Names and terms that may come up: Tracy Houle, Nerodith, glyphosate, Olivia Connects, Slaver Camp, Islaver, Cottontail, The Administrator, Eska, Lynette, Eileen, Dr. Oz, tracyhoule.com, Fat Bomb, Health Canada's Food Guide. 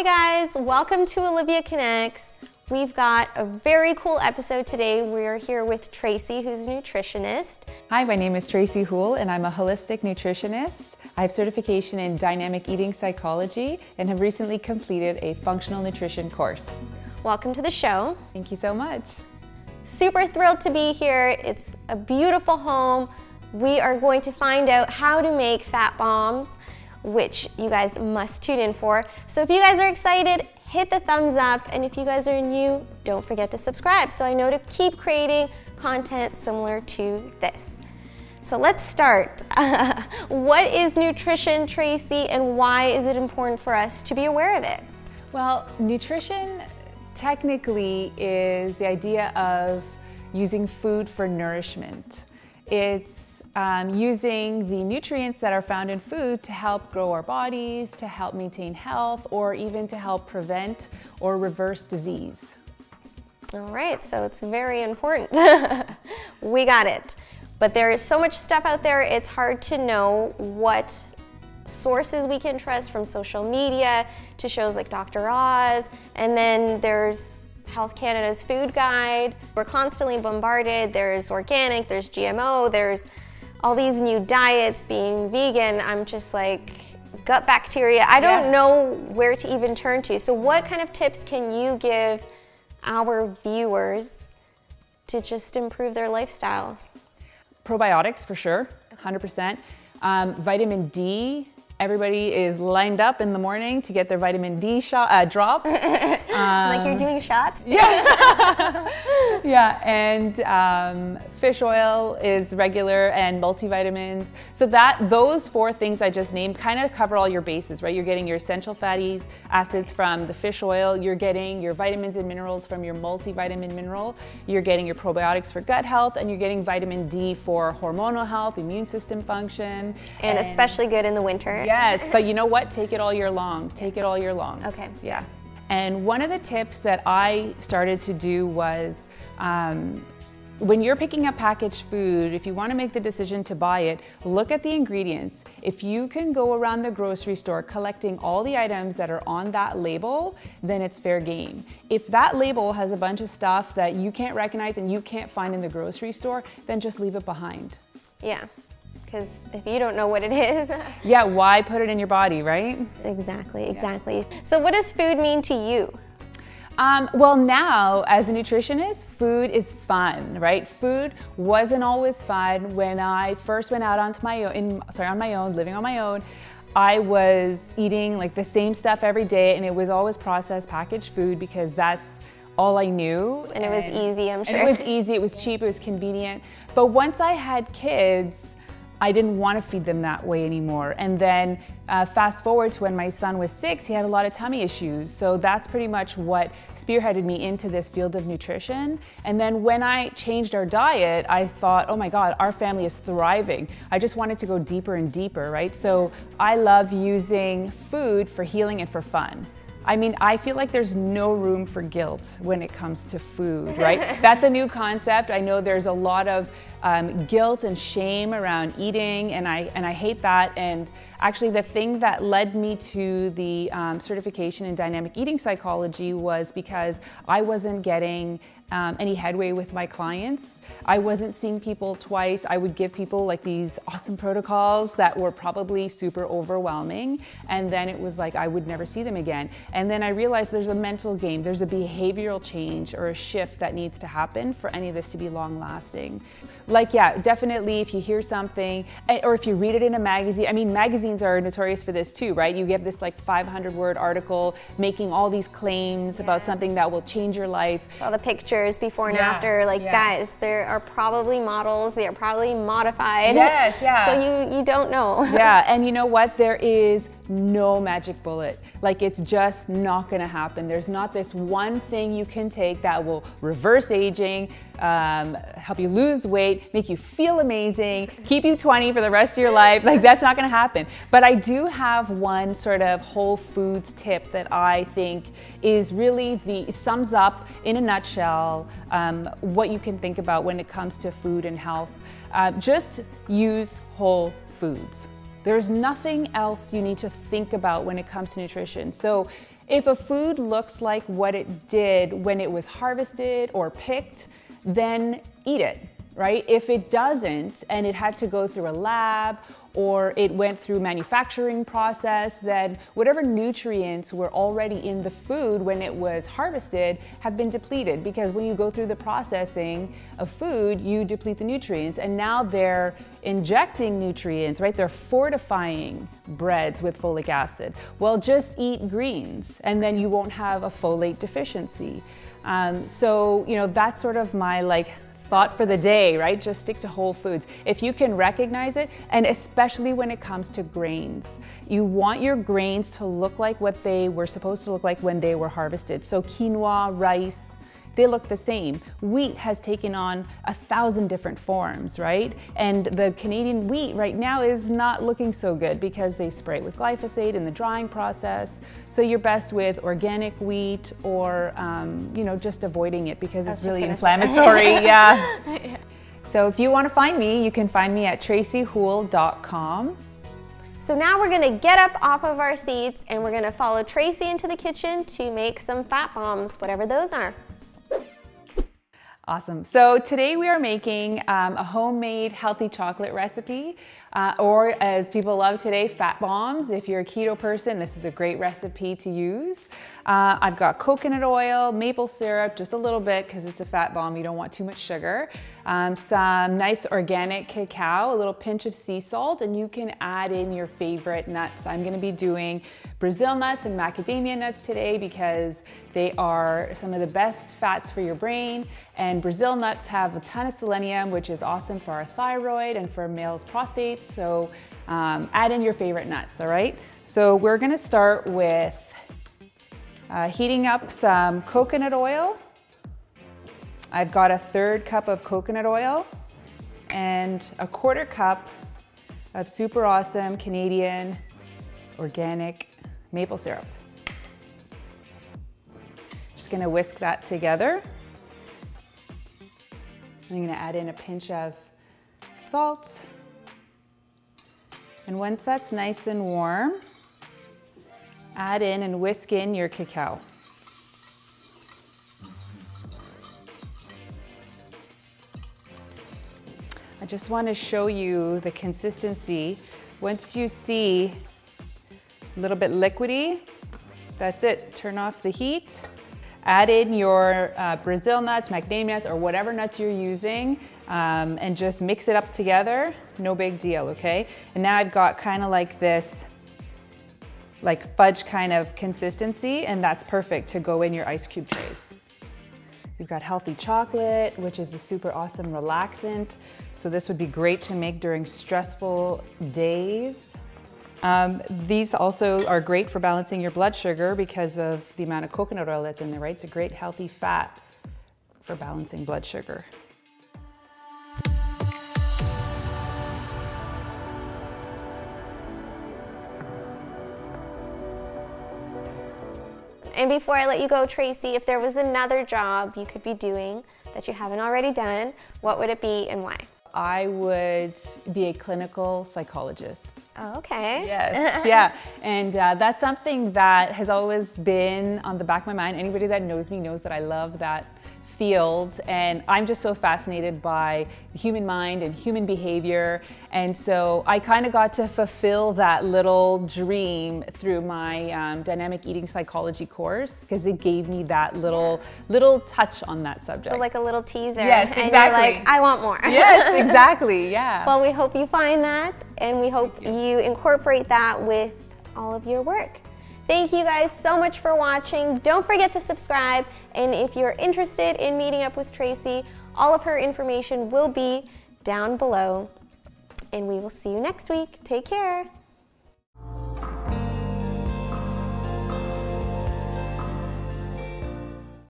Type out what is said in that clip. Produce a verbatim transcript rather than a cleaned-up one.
Hi guys, welcome to Olivia Connects. We've got a very cool episode today. We're here with Tracy, who's a nutritionist. Hi, my name is Tracy Houle and I'm a holistic nutritionist. I have certification in dynamic eating psychology and have recently completed a functional nutrition course. Welcome to the show. Thank you so much. Super thrilled to be here. It's a beautiful home. We are going to find out how to make fat bombs, which you guys must tune in for. So if you guys are excited, hit the thumbs up, and if you guys are new, don't forget to subscribe so I know to keep creating content similar to this. So let's start. What is nutrition, Tracy, and why is it important for us to be aware of it? Well, nutrition technically is the idea of using food for nourishment. It's Um, using the nutrients that are found in food to help grow our bodies, to help maintain health, or even to help prevent or reverse disease. All right, so it's very important. We got it. But there is so much stuff out there, it's hard to know what sources we can trust, from social media to shows like Doctor Oz, and then there's Health Canada's Food Guide. We're constantly bombarded. There's organic, there's G M O, there's all these new diets, being vegan. I'm just like, gut bacteria. I don't yeah. know where to even turn to. So what kind of tips can you give our viewers to just improve their lifestyle? Probiotics for sure, one hundred percent. Um, vitamin D. Everybody is lined up in the morning to get their vitamin D shot, uh, drop. Um, like you're doing shots? Yeah. Yeah, and um, fish oil is regular, and multivitamins. So that those four things I just named kind of cover all your bases, right? You're getting your essential fatty acids from the fish oil. You're getting your vitamins and minerals from your multivitamin mineral. You're getting your probiotics for gut health, and you're getting vitamin D for hormonal health, immune system function. And, and especially good in the winter. Yes, but you know what? Take it all year long. Take it all year long. Okay. Yeah. And one of the tips that I started to do was um, when you're picking up packaged food, if you want to make the decision to buy it, look at the ingredients. If you can go around the grocery store collecting all the items that are on that label, then it's fair game. If that label has a bunch of stuff that you can't recognize and you can't find in the grocery store, then just leave it behind. Yeah. Because if you don't know what it is. Yeah, why put it in your body, right? Exactly, exactly. Yeah. So what does food mean to you? Um, well, now, as a nutritionist, food is fun, right? Food wasn't always fun. When I first went out onto my own, in, sorry, on my own, living on my own, I was eating like the same stuff every day, and it was always processed packaged food because that's all I knew. And, and it was easy, I'm sure. And it was easy, it was cheap, it was convenient. But once I had kids, I didn't want to feed them that way anymore. And then uh, fast forward to when my son was six, he had a lot of tummy issues. So that's pretty much what spearheaded me into this field of nutrition. And then when I changed our diet, I thought, oh my God, our family is thriving. I just wanted to go deeper and deeper, right? So I love using food for healing and for fun. I mean, I feel like there's no room for guilt when it comes to food, right? That's a new concept. I know there's a lot of um, guilt and shame around eating, and I, and I hate that. And actually, the thing that led me to the um, certification in dynamic eating psychology was because I wasn't getting um, any headway with my clients. I wasn't seeing people twice. I would give people like these awesome protocols that were probably super overwhelming. And then it was like, I would never see them again. And then I realized there's a mental game, there's a behavioral change or a shift that needs to happen for any of this to be long lasting. Like, yeah, definitely if you hear something, or if you read it in a magazine, I mean, magazines are notorious for this too, right? You get this like five hundred word article making all these claims yeah. about something that will change your life. All the pictures before and yeah. after, like yeah. guys, there are probably models, they are probably modified. Yes, yeah. So you, you don't know. Yeah, and you know what? There is no magic bullet. Like, it's just not gonna happen. There's not this one thing you can take that will reverse aging, um, help you lose weight, make you feel amazing, keep you twenty for the rest of your life. Like, that's not gonna happen. But I do have one sort of whole foods tip that I think is really the, sums up in a nutshell um, what you can think about when it comes to food and health. Uh, just use whole foods. There's nothing else you need to think about when it comes to nutrition. So If a food looks like what it did when it was harvested or picked, then eat it, right? If it doesn't and it had to go through a lab or it went through manufacturing process, then whatever nutrients were already in the food when it was harvested have been depleted, because when you go through the processing of food, you deplete the nutrients, and now they're injecting nutrients, right? They're fortifying breads with folic acid. Well, just eat greens and then you won't have a folate deficiency. Um, so, you know, that's sort of my like, thought for the day, right? Just stick to whole foods. If you can recognize it, and especially when it comes to grains, you want your grains to look like what they were supposed to look like when they were harvested. So quinoa, rice, they look the same. Wheat has taken on a thousand different forms, right? And the Canadian wheat right now is not looking so good because they spray it with glyphosate in the drying process. So you're best with organic wheat, or um, you know, just avoiding it because it's really inflammatory. Yeah. Yeah. So if you want to find me, you can find me at tracy houle dot com. So now we're gonna get up off of our seats and we're gonna follow Tracy into the kitchen to make some fat bombs, whatever those are. Awesome. So today we are making um, a homemade healthy chocolate recipe, uh, or as people love today, fat bombs. If you're a keto person, this is a great recipe to use. Uh, I've got coconut oil, maple syrup, just a little bit because it's a fat bomb, you don't want too much sugar. Um, some nice organic cacao, a little pinch of sea salt, and you can add in your favorite nuts. I'm gonna be doing Brazil nuts and macadamia nuts today because they are some of the best fats for your brain. And Brazil nuts have a ton of selenium, which is awesome for our thyroid and for males' prostates. So um, add in your favorite nuts, all right? So we're gonna start with uh, heating up some coconut oil. I've got a third cup of coconut oil and a quarter cup of super awesome Canadian organic maple syrup. Just gonna whisk that together. I'm gonna add in a pinch of salt. And once that's nice and warm, add in and whisk in your cacao. I just wanna show you the consistency. Once you see a little bit liquidy, that's it, turn off the heat. Add in your uh, Brazil nuts, macadamia nuts, or whatever nuts you're using, um, and just mix it up together. No big deal, okay? And now I've got kind of like this, like fudge kind of consistency, and that's perfect to go in your ice cube trays. You've got healthy chocolate, which is a super awesome relaxant. So this would be great to make during stressful days. Um, these also are great for balancing your blood sugar because of the amount of coconut oil that's in there, right? It's a great healthy fat for balancing blood sugar. And before I let you go, Tracy, if there was another job you could be doing that you haven't already done, what would it be and why? I would be a clinical psychologist. Oh, okay. Yes, yeah. And uh, that's something that has always been on the back of my mind. Anybody that knows me knows that I love that field, and I'm just so fascinated by the human mind and human behavior. And so I kind of got to fulfill that little dream through my um, dynamic eating psychology course, because it gave me that little yeah. little touch on that subject. So like a little teaser. Yes, exactly. And you're like, I want more. Yes, exactly, yeah. Well, we hope you find that, and we hope you. you incorporate that with all of your work. Thank you guys so much for watching. Don't forget to subscribe. And if you're interested in meeting up with Tracy, all of her information will be down below. And we will see you next week. Take care.